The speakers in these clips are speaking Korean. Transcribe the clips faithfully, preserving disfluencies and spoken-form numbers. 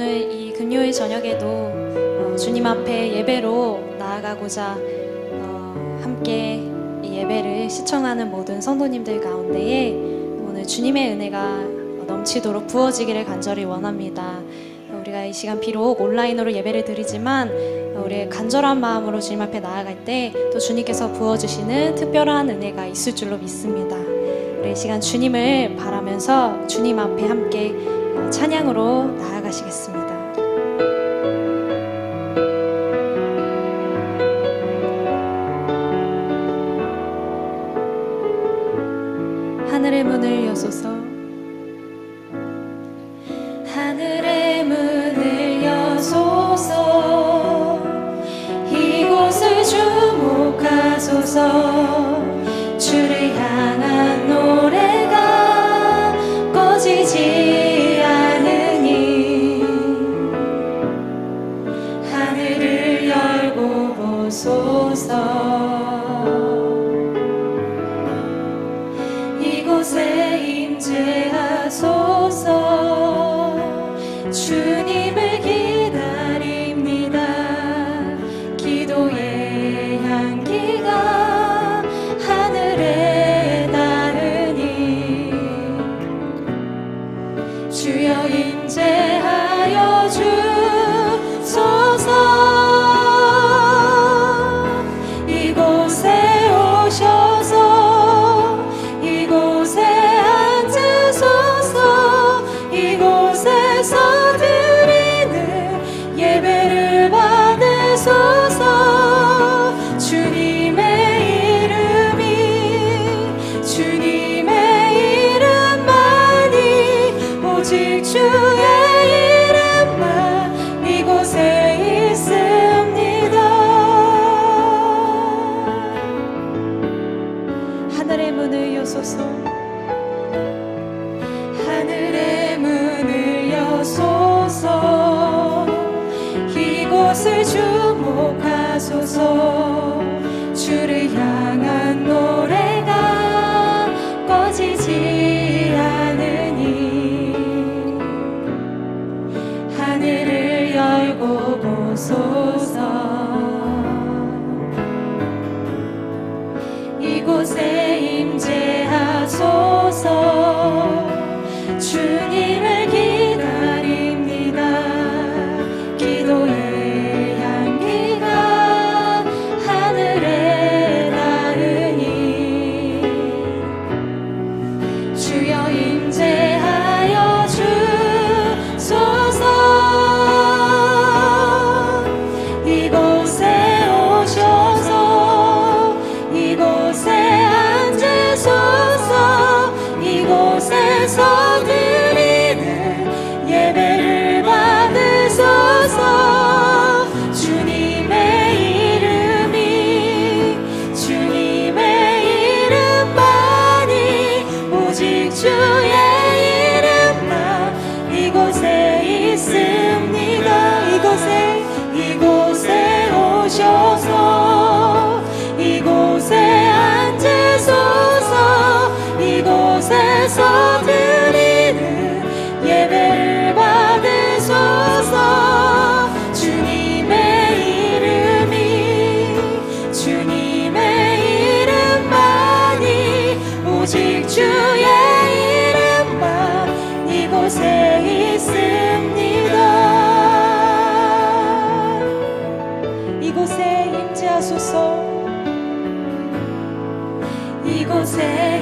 오늘 이 금요일 저녁에도 어, 주님 앞에 예배로 나아가고자 어, 함께 이 예배를 시청하는 모든 성도님들 가운데에 오늘 주님의 은혜가 넘치도록 부어지기를 간절히 원합니다. 우리가 이 시간 비록 온라인으로 예배를 드리지만 우리의 간절한 마음으로 주님 앞에 나아갈 때 또 주님께서 부어주시는 특별한 은혜가 있을 줄로 믿습니다. 우리 이 시간 주님을 바라면서 주님 앞에 함께 찬양으로 나아가시겠습니다. 하늘의 문을 여소서. 하늘의 문을 여소서. 이곳을 주목하소서. 주를 향한 노래가 꺼지지 않으니 하늘을 열고 보소서. 이곳에 임재하소서. 주님을 기다립니다. 기도의 향기가 하늘에 닿으니 주여 임재하여 주소서. 하늘의 문을 여소서. 이곳을 주목하소서. 주를 향한 노래가 꺼지지 않으니 하늘을 열고 보소서. 이곳에 임재하소서. 주님을 기다립니다. 기도의 향기가 하늘에 닿으니 주여 임재하여 주소서. 이곳에 오셔서 이곳에 앉으소서. 이곳에서 이곳에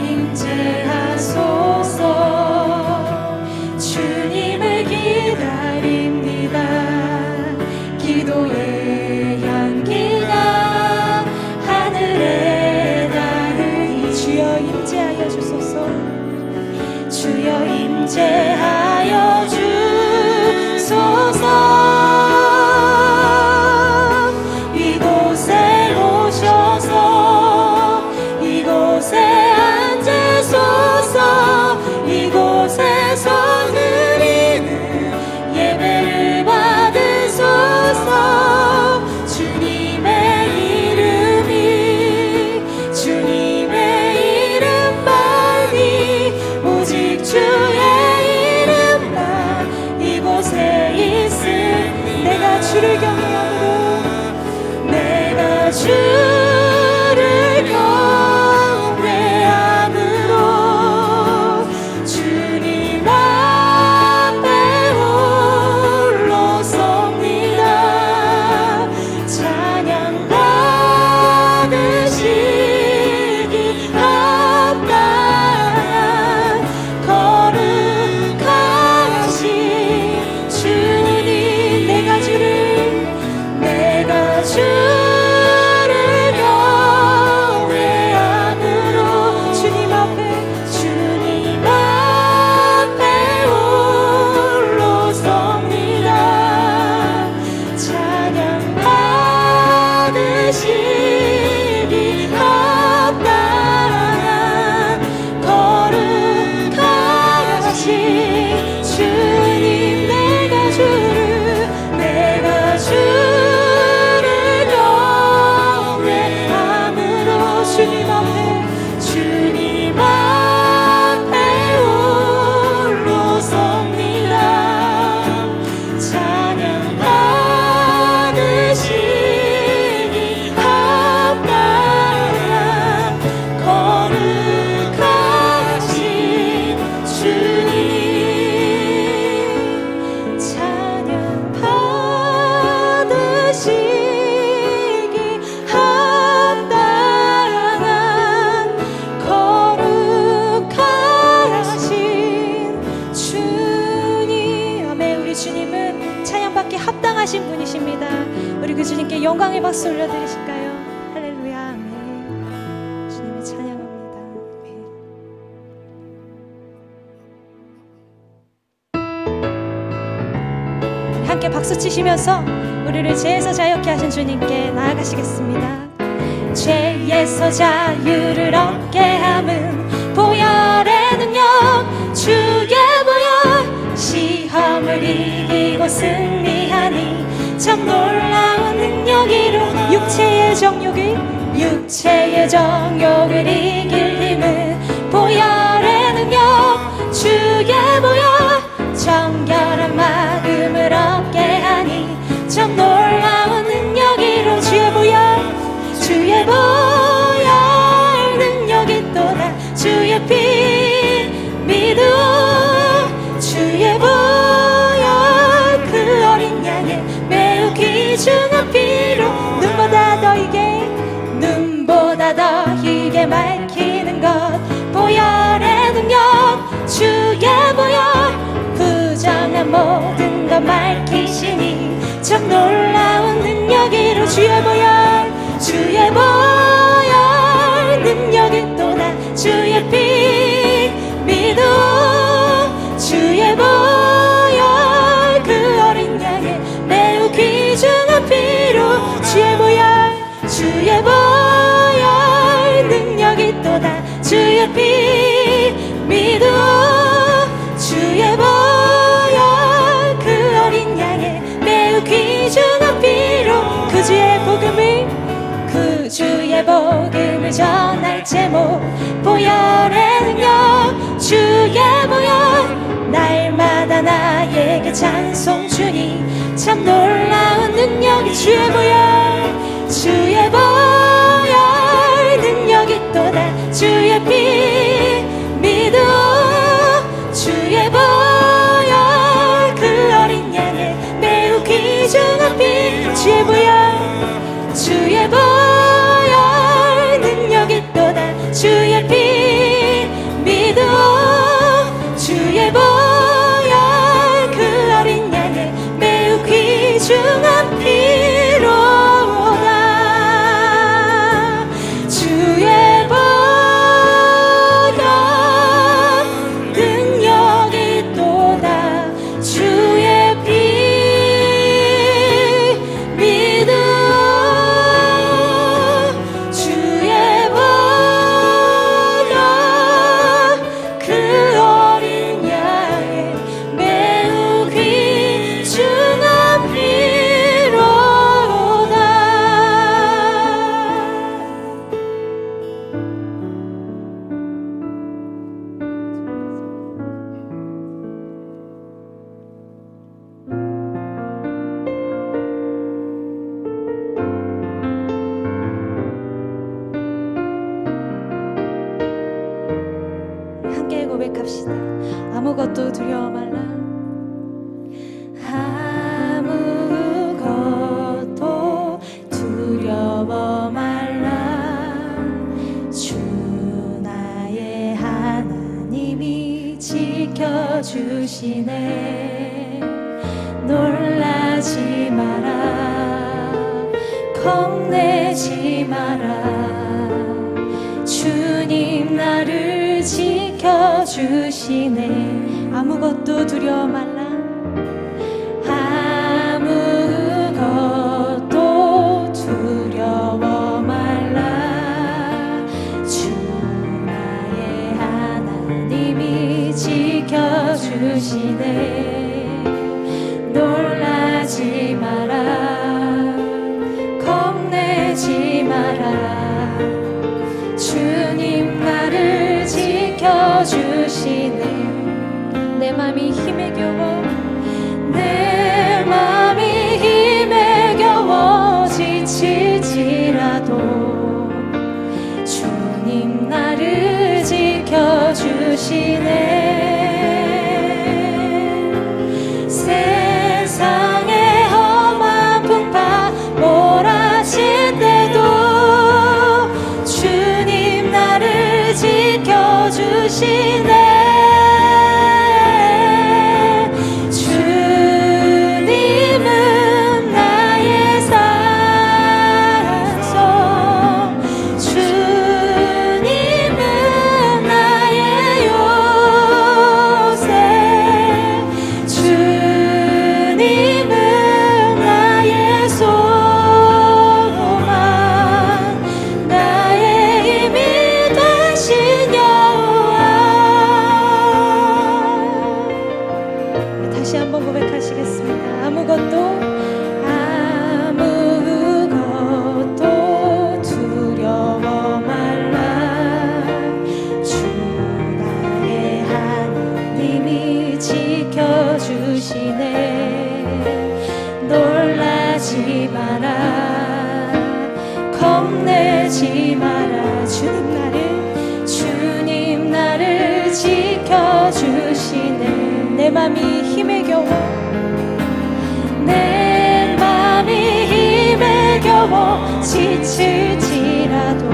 임재하소서. 주님을 기다립니다. 기도의 향기가 하늘에 닿으니 주여 임재하여 주소서. 주여 임재하여 주소서. 주의 이름만 이곳에 영광의 박수 올려드리실까요? 할렐루야, 아멘. 주님을 찬양합니다. 아멘. 함께 박수 치시면서 우리를 죄에서 자유케 하신 주님께 나아가시겠습니다. 죄에서 자유를 얻게 함은 보혈의 능력, 주의 보혈. 시험을 이기고 승리하니 참 놀라운 능력이로 육체의 정욕을 육체의 정욕을 이길 힘은 보혈의 능력, 주의 보혈. 정결한 마음을 얻게 하니 참 놀라운 능력이로 주의 보혈, 주의 보혈 능력이 또한 주의 피 믿음, 주의 보혈 그 어린 양의 귀중한 피로 눈보다 더이게 눈보다 더이게 맑히는 것 보혈의 능력, 주의 보혈. 부정한 모든 것 맑히시니 참 놀라운 능력이로 주의 보혈, 주의 보혈 능력이 또한 주의 피 믿음, 주의 보혈 그 어린 양의 매우 귀 중한 피로 주의 보혈, 주의 보혈 능력이 또다 주의 피 믿음, 주의 보혈 그 어린 양의 매우 귀중한 피로 그 주의 복음을 그 주의 복음을 전할 제목 보혈의 능력, 주의 보혈. 날마다 나에게 찬송 주니 참 놀라운 능력이 주의 보혈, 주의 보혈 능력이 또다 주의 피 믿음, 주의 보혈 그 어린 양의 매우 귀중한 피 주의 보혈, 주의 보혈 능력이 또다 주의 피 믿음, 주의 보혈 그 어린 양의 귀중한 피로다 주의 보혈 능력이 또다 주의 피 믿음, 주의 보혈 그 어린 양의 매우 귀중 아무것도 두려워 말라. 아무것도 두려워 말라. 주 나의 하나님이 지켜주시네. 놀라지 마라. 겁내지 마라. 주님 나를 지켜주시네. 주시네. 아무것도 두려워 말라. 아무것도 두려워 말라. 주 나의 하나님이 지켜주시네. 놀라지 마라. 겁내지 마라. 주님 나를 채워주시네. 내 맘이 힘에 겨워 내 맘이 힘에 겨워 지치지라도 주님 나를 지켜주시네. 내 맘이 힘에 겨워 내 맘이 힘에 겨워 지칠지라도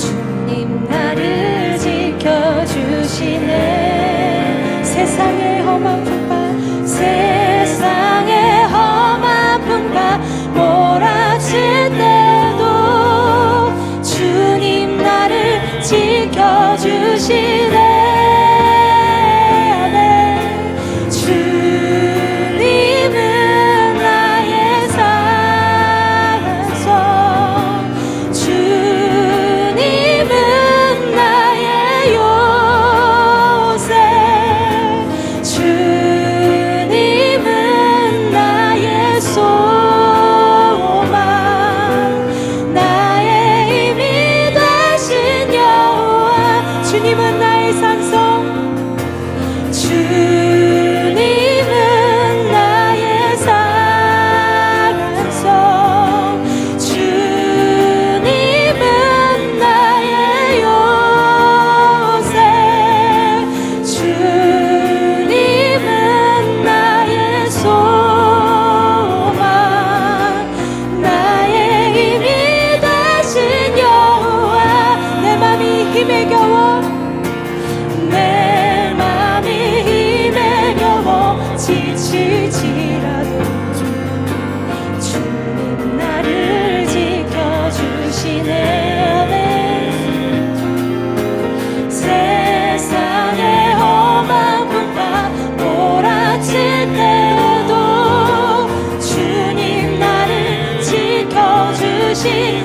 주님 나를 지켜주시네. 세상의 험한 풍파 세상의 험한 풍파 몰아칠 때도 주님 나를 지켜주시네.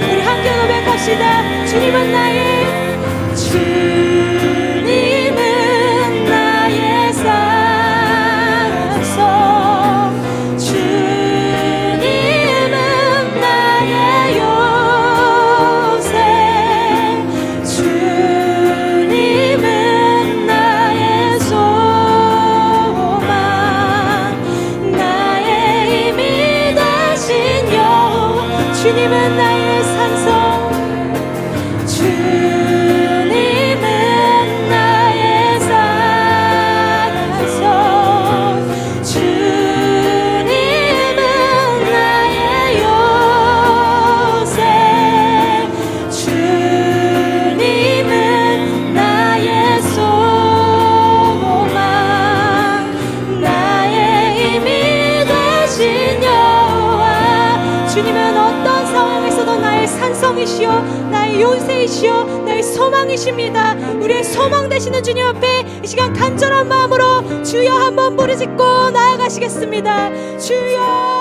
우리 함께 고백합시다. 주님은 나의 주. 나의 요새이시여 나의 소망이십니다. 우리의 소망 되시는 주님 앞에 이 시간 간절한 마음으로 주여 한번 부르짖고 나아가시겠습니다. 주여.